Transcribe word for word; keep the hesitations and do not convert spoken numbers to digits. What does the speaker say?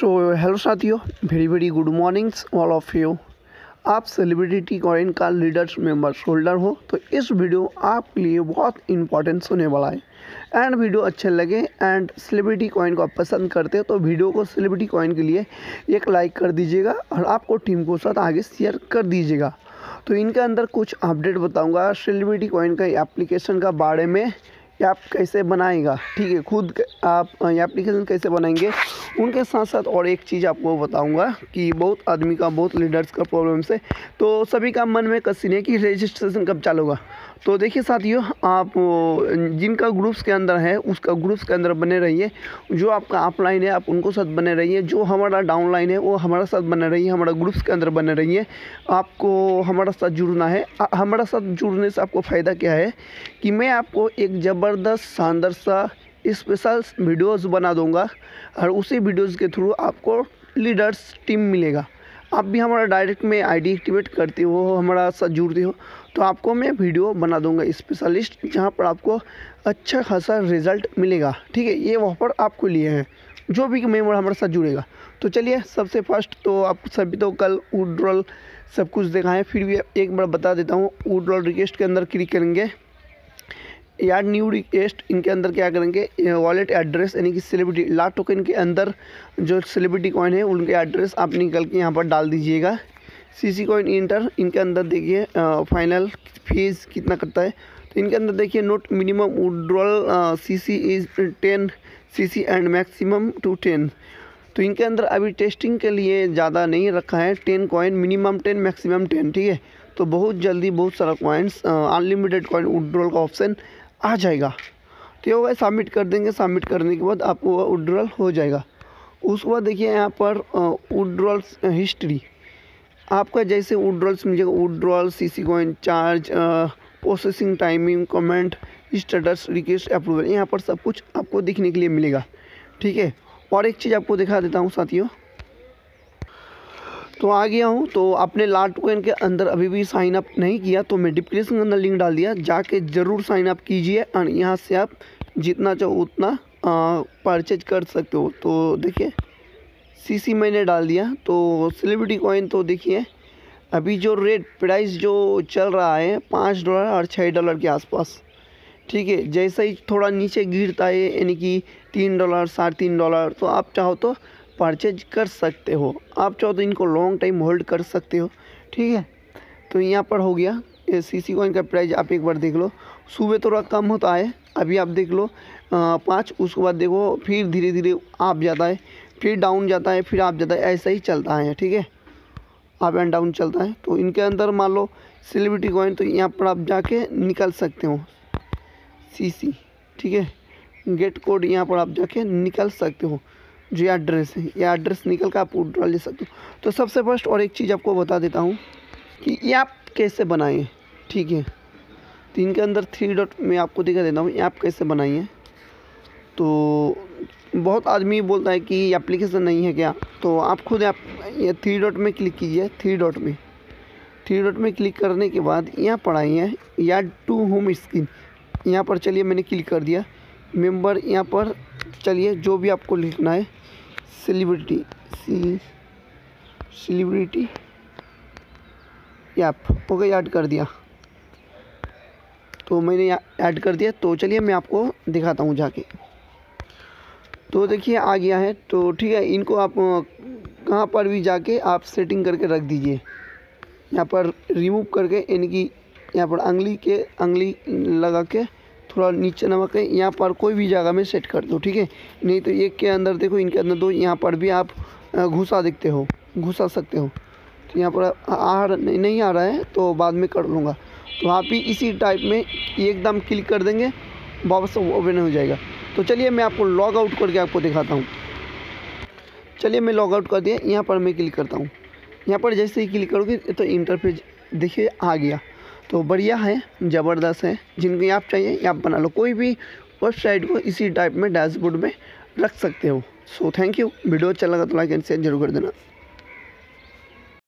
सो hello साथियों, very very good mornings all of you. आप celebrity coin का leaders members holder हो तो इस वीडियो आपके लिए बहुत इंपॉर्टेंस होने वाला है। एंड वीडियो अच्छे लगे एंड सेलिब्रिटी कॉइन को आप पसंद करते हो तो वीडियो को सेलिब्रिटी कॉइन के लिए एक लाइक कर दीजिएगा और आपको टीम को साथ आगे शेयर कर दीजिएगा। तो इनके अंदर कुछ अपडेट बताऊँगा सेलिब्रिटी कॉइन का एप्लीकेशन का बारे में, आप कैसे बनाएगा, ठीक है, खुद आप एप्लीकेशन कैसे बनाएंगे। उनके साथ साथ और एक चीज़ आपको बताऊंगा कि बहुत आदमी का, बहुत लीडर्स का प्रॉब्लम्स है, तो सभी का मन में क्वेश्चन है कि रजिस्ट्रेशन कब चालू होगा। तो देखिए साथियों, आप जिनका ग्रुप्स के अंदर है उसका ग्रुप्स के अंदर बने रहिए, जो आपका ऑफलाइन है आप उनको साथ बने रहिए, जो हमारा डाउनलाइन है वो हमारा साथ बने रहिए, हमारा ग्रुप्स के अंदर बने रहिए। आपको हमारा साथ जुड़ना है। हमारा साथ जुड़ने से आपको फ़ायदा क्या है कि मैं आपको एक ज़बरदस्त शानदार सा स्पेशल वीडियोस बना दूंगा और उसी वीडियोस के थ्रू आपको लीडर्स टीम मिलेगा। आप भी हमारा डायरेक्ट में आईडी एक्टिवेट करते हो, हमारा साथ जुड़ते हो तो आपको मैं वीडियो बना दूंगा स्पेशलिस्ट, जहां पर आपको अच्छा खासा रिजल्ट मिलेगा, ठीक है। ये ऑफर आपको लिए हैं जो भी मेम्बर हमारे साथ जुड़ेगा। तो चलिए, सबसे फर्स्ट तो आप सभी तो कल विड्रॉल सब कुछ देखा है, फिर भी एक बार बता देता हूँ। विड्रॉल रिक्वेस्ट के अंदर क्लिक करेंगे या न्यू रिक्वेस्ट, इनके अंदर क्या करेंगे वॉलेट एड्रेस, यानी कि सेलिब्रिटी लाटोकन के अंदर जो सेलिब्रिटी कॉइन है उनके एड्रेस आप निकल के यहाँ पर डाल दीजिएगा। सीसी कॉइन इंटर, इनके अंदर देखिए फाइनल फीस कितना करता है, तो इनके अंदर देखिए note minimum withdrawal CC is ten CC and maximum two ten. तो इनके अंदर अभी टेस्टिंग के लिए ज़्यादा नहीं रखा है, ten coin minimum ten maximum ten, ठीक है। तो बहुत जल्दी बहुत सारा कॉइन्स अनलिमिटेड कॉइन विड्रॉल का ऑप्शन आ जाएगा। तो ये होगा, सबमिट कर देंगे। सबमिट करने के बाद आपको वह विड्रॉल हो जाएगा। उसके बाद देखिए यहाँ पर विड्रॉल्स हिस्ट्री, आपका जैसे विड्रॉल्स मिलेगा withdrawal CC coin charge processing timing comment status request approval, यहाँ पर सब कुछ आपको दिखने के लिए मिलेगा, ठीक है। और एक चीज़ आपको दिखा देता हूँ साथियों, तो आ गया हूँ। तो आपने लाटोकन के अंदर अभी भी साइन अप नहीं किया तो मैं डिस्क्रिप्शन के अंदर लिंक डाल दिया, जाके ज़रूर साइन अप कीजिए और यहाँ से आप जितना चाहो उतना परचेज कर सकते हो। तो देखिए सीसी मैंने डाल दिया। तो सेलिब्रिटी कॉइन तो देखिए अभी जो रेट प्राइस जो चल रहा है पाँच डॉलर और छः डॉलर के आसपास, ठीक है। जैसे ही थोड़ा नीचे गिरता है यानी कि तीन डॉलर साढ़े तीन डॉलर तो आप चाहो तो परचेज कर सकते हो, आप चाहो तो इनको लॉन्ग टाइम होल्ड कर सकते हो, ठीक है। तो यहाँ पर हो गया सीसी कॉइन का प्राइस, आप एक बार देख लो। सुबह थोड़ा कम होता है, अभी आप देख लो पाँच, उसके बाद देखो फिर धीरे धीरे आप जाता है, फिर डाउन जाता है, फिर आप जाता है, ऐसा ही चलता है, ठीक है, अप एंड डाउन चलता है। तो इनके अंदर मान लो सेलिब्रिटी कॉइन, तो यहाँ पर आप जाके निकाल सकते हो सीसी, ठीक है, गेट कोड यहाँ पर आप जाके निकाल सकते हो, जो ये एड्रेस है ये एड्रेस निकल कर आप विड्रॉल ले सकते हो। तो सबसे फर्स्ट और एक चीज़ आपको बता देता हूँ कि ये आप कैसे बनाएं, ठीक है। तो इनके अंदर थ्री डॉट में आपको दिखा देता हूँ ये आप कैसे बनाइए। तो बहुत आदमी बोलता है कि एप्लीकेशन नहीं है क्या, तो आप खुद आप ये थ्री डॉट में क्लिक कीजिए। थ्री डॉट में थ्री डॉट में क्लिक करने के बाद यहाँ पर आइए या टू होम स्क्रीन, यहाँ पर चलिए मैंने क्लिक कर दिया मेंबर, यहाँ पर चलिए जो भी आपको लिखना है सेलिब्रिटी सी सेलिब्रिटी ऐप हो गया, ऐड कर दिया, तो मैंने ऐड कर दिया। तो चलिए मैं आपको दिखाता हूँ जाके। तो देखिए आ गया है, तो ठीक है, इनको आप कहाँ पर भी जाके आप सेटिंग करके रख दीजिए। यहाँ पर रिमूव करके इनकी यहाँ पर अंगली के अंगली लगा के थोड़ा नीचे नमक है, यहाँ पर कोई भी जगह में सेट कर दो, ठीक है। नहीं तो एक के अंदर देखो, इनके अंदर दो, यहाँ पर भी आप घुसा देखते हो घुसा सकते हो। तो यहाँ पर आ नहीं आ रहा है तो बाद में कर लूँगा। तो आप ही इसी टाइप में एकदम क्लिक कर देंगे, वापस ओपन हो जाएगा। तो चलिए मैं आपको लॉग आउट करके आपको दिखाता हूँ। चलिए मैं लॉग आउट कर दिया, यहाँ पर मैं क्लिक करता हूँ। यहाँ पर जैसे ही क्लिक करोगे तो इंटरफेस देखिए आ गया। तो बढ़िया है, ज़बरदस्त है, जिनकी आप चाहिए आप बना लो, कोई भी वेबसाइट को इसी टाइप में डैशबोर्ड में रख सकते हो। सो थैंक यू, वीडियो अच्छा लगा तो लाइक एंड शेयर जरूर कर देना।